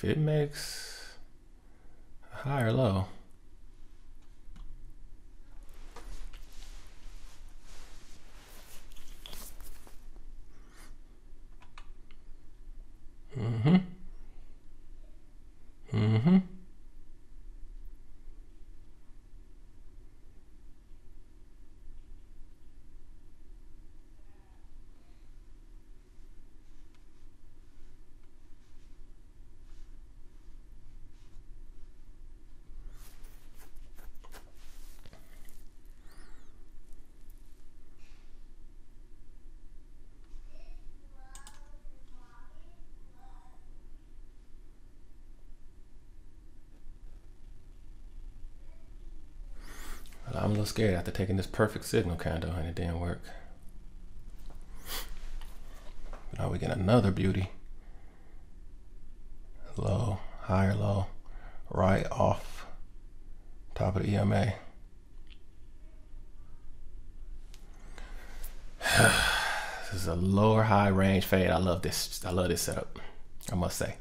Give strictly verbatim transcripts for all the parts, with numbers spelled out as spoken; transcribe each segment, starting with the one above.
if it makes a high or low. Mm-hmm. Mm-hmm. I'm a little scared after taking this perfect signal candle and it didn't work. But now we get another beauty. Low, higher low, right off top of the E M A. This is a lower high range fade. I love this. I love this setup, I must say.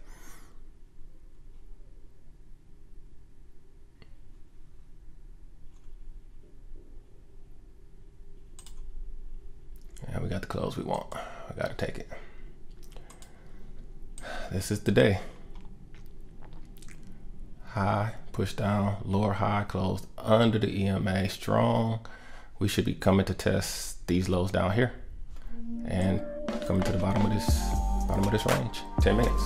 And we got the close we want. I gotta take it. This is the day. High, push down, lower high, closed under the E M A, strong. We should be coming to test these lows down here and coming to the bottom of this, bottom of this range, ten minutes.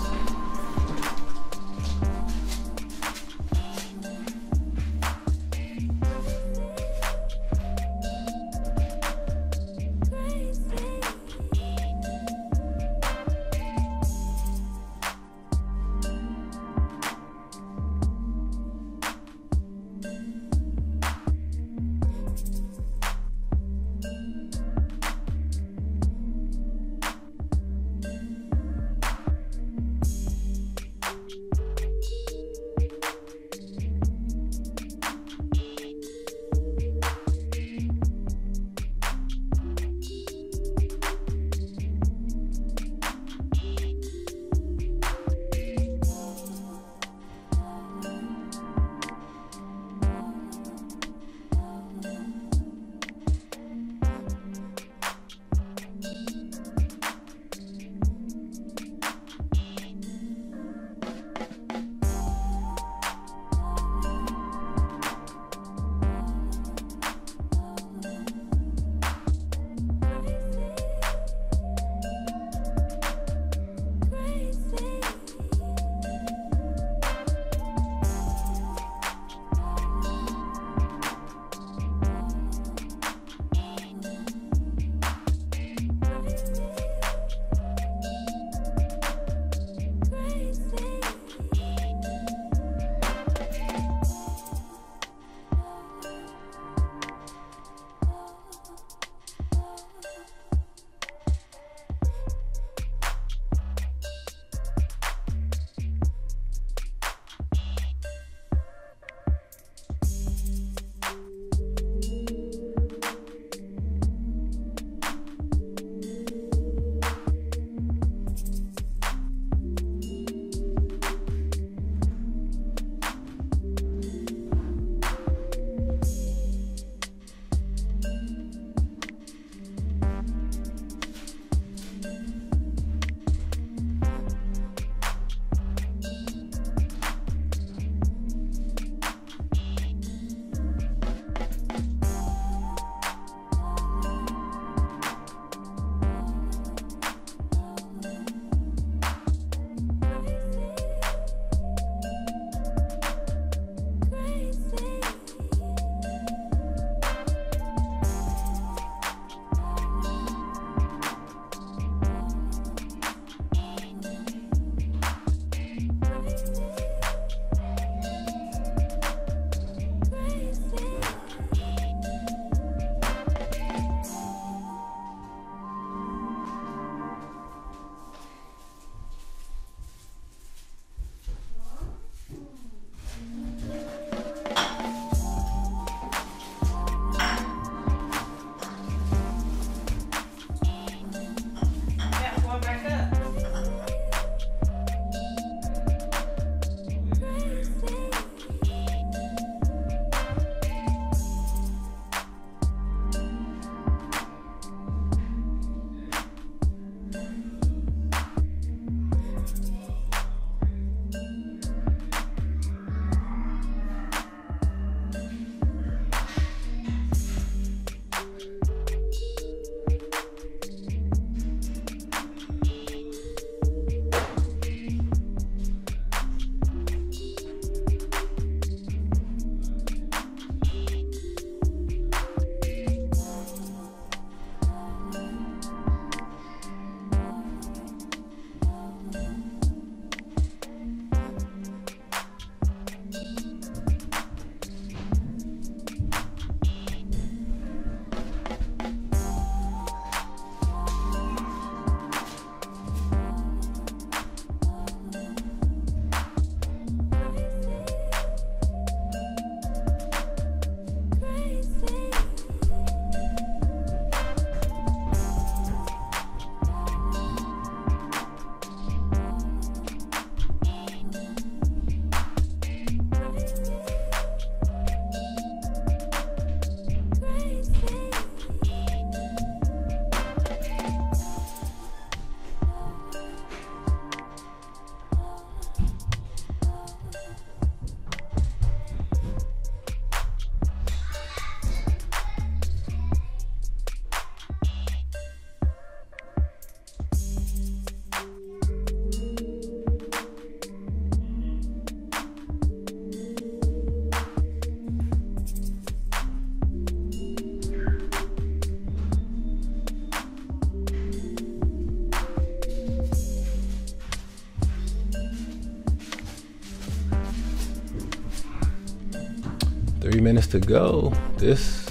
minutes to go, this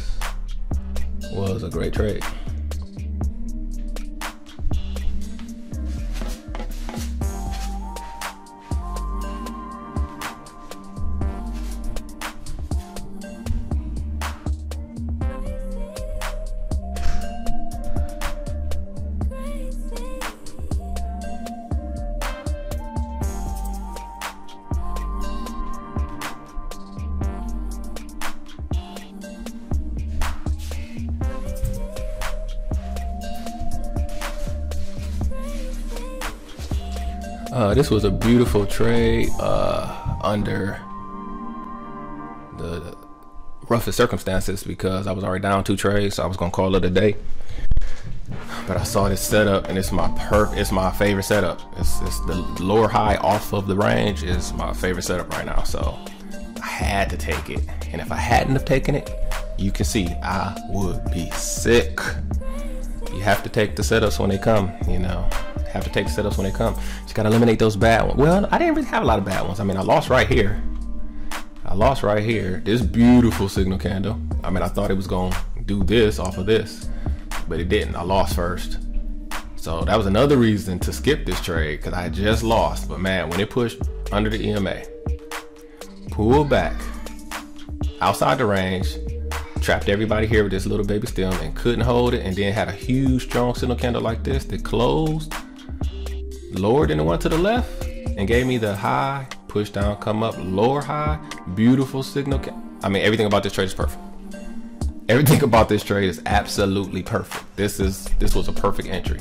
was a great trade. Uh, this was a beautiful trade uh, under the roughest circumstances because I was already down two trades, so I was gonna call it a day. But I saw this setup, and it's my perf. It's my favorite setup. It's, it's the lower high off of the range is my favorite setup right now. So I had to take it, and if I hadn't have taken it, you can see I would be sick. You have to take the setups when they come, you know. Have to take the setups when they come. Just gotta eliminate those bad ones. Well, I didn't really have a lot of bad ones. I mean, I lost right here. I lost right here. This beautiful signal candle. I mean, I thought it was gonna do this off of this, but it didn't. I lost first. So that was another reason to skip this trade because I had just lost. But man, when it pushed under the E M A, pulled back outside the range, trapped everybody here with this little baby stem and couldn't hold it, and then had a huge strong signal candle like this that closed lower than the one to the left and gave me the high push down, come up, lower high, beautiful signal. I mean, everything about this trade is perfect. Everything about this trade is absolutely perfect. This is this was a perfect entry.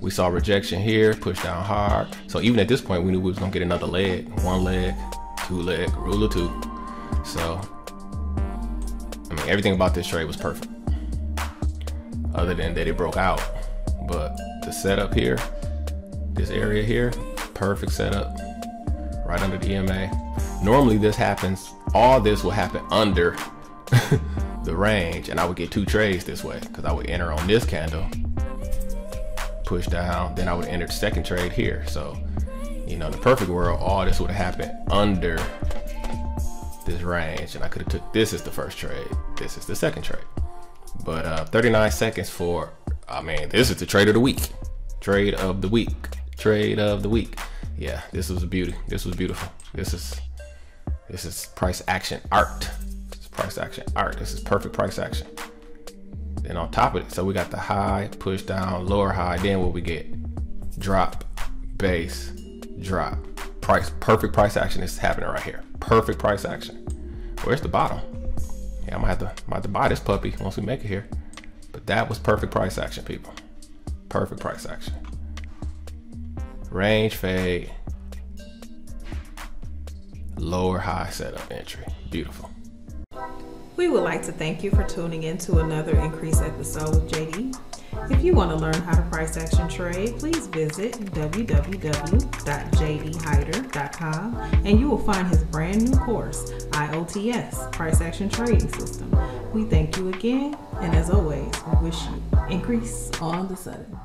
We saw rejection here, push down hard. So even at this point, we knew we was gonna get another leg, one leg, two leg, rule of two. So I mean, everything about this trade was perfect, other than that it broke out. But the setup here, this area here, perfect setup, right under the E M A. Normally this happens, all this will happen under the range, and I would get two trades this way because I would enter on this candle, push down, then I would enter the second trade here. So, you know, in the perfect world, all this would have happened under this range, and I could have took this as the first trade, this is the second trade. But uh, thirty-nine seconds for, I mean, this is the trade of the week. Trade of the week. Trade of the week. Yeah, this was a beauty. This was beautiful. This is this is price action art. This is price action art. This is perfect price action. Then on top of it, so we got the high, push down, lower high. Then what we get? Drop, base, drop. Price. Perfect price action is happening right here. Perfect price action. Where's the bottom? Yeah, I might have to, might have to buy this puppy once we make it here. But that was perfect price action, people. Perfect price action. Range fade, lower high setup entry. Beautiful. We would like to thank you for tuning in to another Increase episode with J D. If you want to learn how to price action trade, please visit w w w dot j d hyter dot com and you will find his brand new course, I O T S, Price Action Trading System. We thank you again, and as always, we wish you increase on the sudden.